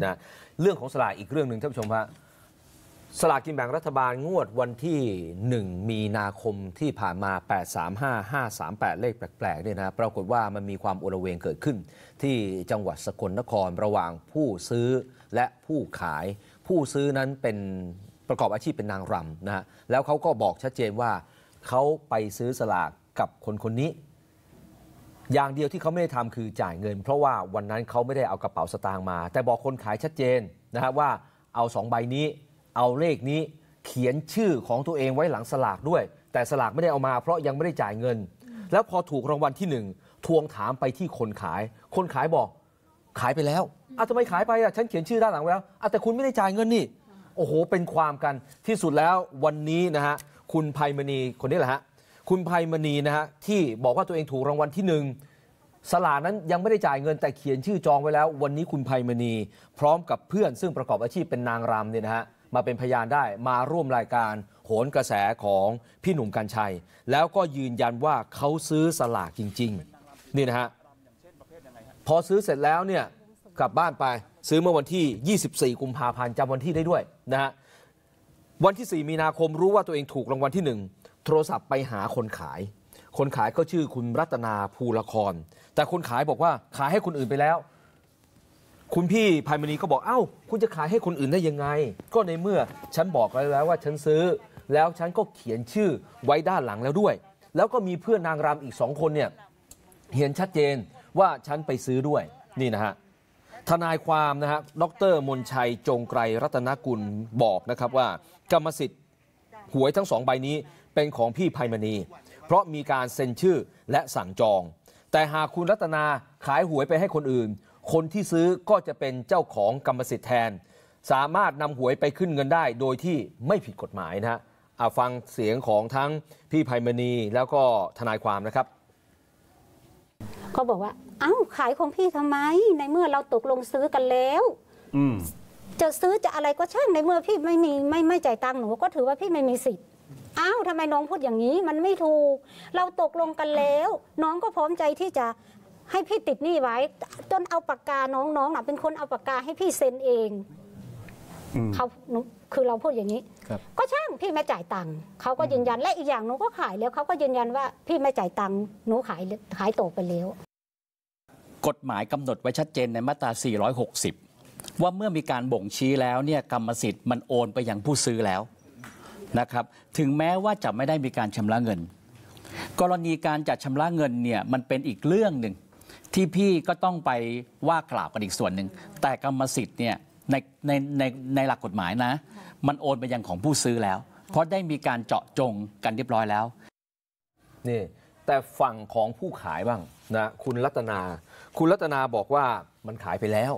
นะเรื่องของสลากอีกเรื่องหนึ่งท่านผู้ชมฮะสลากกินแบ่งรัฐบาลงวดวันที่1มีนาคมที่ผ่านมา835-538เลขแปลกๆเนี่ยนะปรากฏว่ามันมีความโอละเวงเกิดขึ้นที่จังหวัดสกลนครระหว่างผู้ซื้อและผู้ขายผู้ซื้อนั้นเป็นประกอบอาชีพเป็นนางรำนะฮะแล้วเขาก็บอกชัดเจนว่าเขาไปซื้อสลากกับคนนี้อย่างเดียวที่เขาไม่ได้ทำคือจ่ายเงินเพราะว่าวันนั้นเขาไม่ได้เอากระเป๋าสตางค์มาแต่บอกคนขายชัดเจนนะฮะว่าเอา2ใบนี้เอาเลขนี้เขียนชื่อของตัวเองไว้หลังสลากด้วยแต่สลากไม่ได้เอามาเพราะยังไม่ได้จ่ายเงินแล้วพอถูกรางวัลที่1ทวงถามไปที่คนขายคนขายบอกขายไปแล้วทำไมขายไปอ่ะฉันเขียนชื่อด้านหลังไว้แล้วแต่คุณไม่ได้จ่ายเงินนี่โอ้โหเป็นความกันที่สุดแล้ววันนี้นะฮะคุณไพมณีคนนี้แหละฮะคุณไพมณีนะฮะที่บอกว่าตัวเองถูกรางวัลที่1สลากนั้นยังไม่ได้จ่ายเงินแต่เขียนชื่อจองไว้แล้ววันนี้คุณไพมณีพร้อมกับเพื่อนซึ่งประกอบอาชีพเป็นนางรำเนี่ยนะฮะมาเป็นพยานได้มาร่วมรายการโหนกระแสของพี่หนุ่มกัญชัยแล้วก็ยืนยันว่าเขาซื้อสลากจริงๆนี่นะฮะพอซื้อเสร็จแล้วเนี่ยกลับบ้านไปซื้อเมื่อวันที่24กุมภาพันธ์จำวันที่ได้ด้วยนะฮะวันที่4มีนาคมรู้ว่าตัวเองถูกรางวัลที่1โทรศัพท์ไปหาคนขายคนขายก็ชื่อคุณรัตนาภูละครแต่คนขายบอกว่าขายให้คนอื่นไปแล้วคุณพี่ไพมณีก็บอกเอ้าคุณจะขายให้คนอื่นได้ยังไงก็ในเมื่อฉันบอกแล้วว่าฉันซื้อแล้วฉันก็เขียนชื่อไว้ด้านหลังแล้วด้วยแล้วก็มีเพื่อนนางรำอีก2คนเนี่ยเห็นชัดเจนว่าฉันไปซื้อด้วยนี่นะฮะทนายความนะฮะดร.มนชัยจงไกรรัตนกุลบอกนะครับว่ากรรมสิทธิ์หวยทั้ง2ใบนี้เป็นของพี่ไพมณีเพราะมีการเซ็นชื่อและสั่งจองแต่หากคุณรัตนาขายหวยไปให้คนอื่นคนที่ซื้อก็จะเป็นเจ้าของกรรมสิทธิ์แทนสามารถนำหวยไปขึ้นเงินได้โดยที่ไม่ผิดกฎหมายนะฮะฟังเสียงของทั้งพี่ไพมณีแล้วก็ทนายความนะครับเขาบอกว่าเอ้าขายของพี่ทำไมในเมื่อเราตกลงซื้อกันแล้วจะซื้อจะอะไรก็ช่างในเมื่อพี่ไม่จ่ายตังค์หนูก็ถือว่าพี่ไม่มีสิทธิ์อ้าวทำไมน้องพูดอย่างนี้มันไม่ถูกเราตกลงกันแล้วน้องก็พร้อมใจที่จะให้พี่ติดหนี้ไว้จนเอาปากกาน้องๆเป็นคนเอาปากกาให้พี่เซ็นเองเขาคือเราพูดอย่างนี้ก็ช่างพี่ไม่จ่ายตังค์เขาก็ยืนยันและอีกอย่างหนูก็ขายแล้วเขาก็ยืนยันว่าพี่ไม่จ่ายตังค์หนูขายตกไปแล้วกฎหมายกำหนดไว้ชัดเจนในมาตรา460ว่าเมื่อมีการบ่งชี้แล้วเนี่ยกรรมสิทธิ์มันโอนไปยังผู้ซื้อแล้วนะครับถึงแม้ว่าจะไม่ได้มีการชำระเงินกรณีการจัดชำระเงินเนี่ยมันเป็นอีกเรื่องหนึ่งที่พี่ก็ต้องไปว่ากล่าวกันอีกส่วนหนึ่งแต่กรรมสิทธิ์เนี่ยในหลักกฎหมายนะมันโอนไปยังของผู้ซื้อแล้วเพราะได้มีการเจาะจงกันเรียบร้อยแล้วนี่แต่ฝั่งของผู้ขายบ้างนะคุณรัตนาบอกว่ามันขายไปแล้ว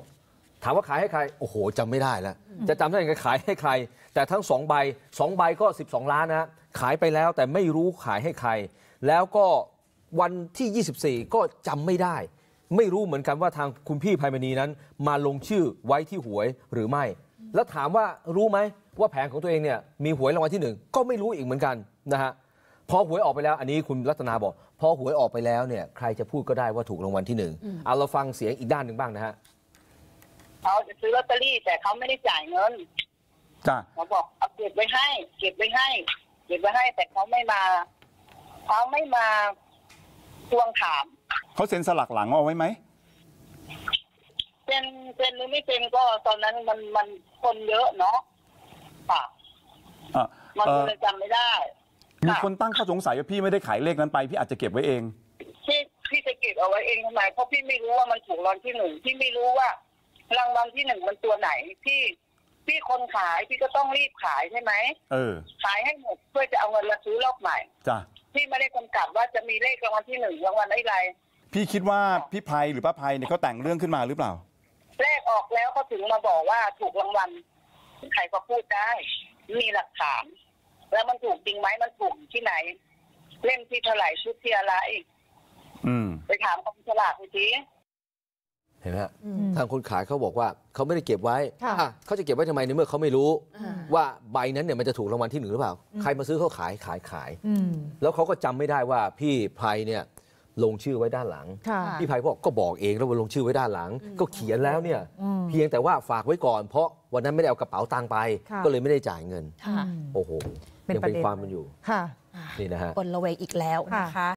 ถามว่าขายให้ใครโอ้โหจำไม่ได้แล้วจะจำได้ยังไงขายให้ใครแต่ทั้ง2 ใบก็12ล้านนะขายไปแล้วแต่ไม่รู้ขายให้ใครแล้วก็วันที่24ก็จำไม่ได้ไม่รู้เหมือนกันว่าทางคุณพี่ไพมณีนั้นมาลงชื่อไว้ที่หวยหรือไม่แล้วถามว่ารู้ไหมว่าแผงของตัวเองเนี่ยมีหวยรางวัลที่1ก็ไม่รู้อีกเหมือนกันนะฮะพอหวยออกไปแล้วอันนี้คุณรัตนาบอกพอหวยออกไปแล้วเนี่ยใครจะพูดก็ได้ว่าถูกรางวัลที่1เอาเราฟังเสียงอีกด้านหนึ่งบ้างนะฮะเขาจะซื้อลอตเตอรี่แต่เขาไม่ได้จ่ายเงินจ้ะเขาบอกเอาเก็บไว้ให้แต่เขาไม่มาทวงถามเขาเซ็นสลักหลังเอาไว้ไหมเซ็นหรือไม่เซ็นก็ตอนนั้นมันคนเยอะเนาะค่ะมันเลยจำไม่ได้มีคนตั้งข้อสงสัยว่าพี่ไม่ได้ขายเลขนั้นไปพี่อาจจะเก็บไว้เองพี่จะเก็บเอาไว้เองทำไมเพราะพี่ไม่รู้ว่ามันถูกรางวัลที่1พี่ไม่รู้ว่ารางวัลที่1มันตัวไหนพี่คนขายพี่ก็ต้องรีบขายใช่ไหมขายให้หมดเพื่อจะเอาเงินมาซื้อรอบใหม่จ้ะพี่ไม่ได้กำกับว่าจะมีเลขรางวัลที่1รางวัลอะไรพี่คิดว่าพี่ไพหรือป้าไพเนี่ยเขาแต่งเรื่องขึ้นมาหรือเปล่าเลขออกแล้วเขาถึงมาบอกว่าถูกรางวัลใครก็พูดได้มีหลักฐานแล้วมันถูกจริงไหมมันถูกที่ไหนเล่มที่เท่าไหร่ชุดที่อะไรไปถามกองสลากดูสิเห็นไหมทางคนขายเขาบอกว่าเขาไม่ได้เก็บไว้เขาจะเก็บไว้ทำไมในเมื่อเขาไม่รู้ว่าใบนั้นเนี่ยมันจะถูกรางวัลที่1หรือเปล่าใครมาซื้อเขาขายแล้วเขาก็จำไม่ได้ว่าพี่ไพเนี่ย ลงชื่อไว้ด้านหลังพี่ภัยก็บอกเองแล้วว่าลงชื่อไว้ด้านหลังก็เขียนแล้วเนี่ยเพียงแต่ว่าฝากไว้ก่อนเพราะวันนั้นไม่ได้เอากระเป๋าตังค์ไปก็เลยไม่ได้จ่ายเงินโอ้โหยังเป็นความมันอยู่นี่นะฮะกลเวงอีกแล้วนะคะ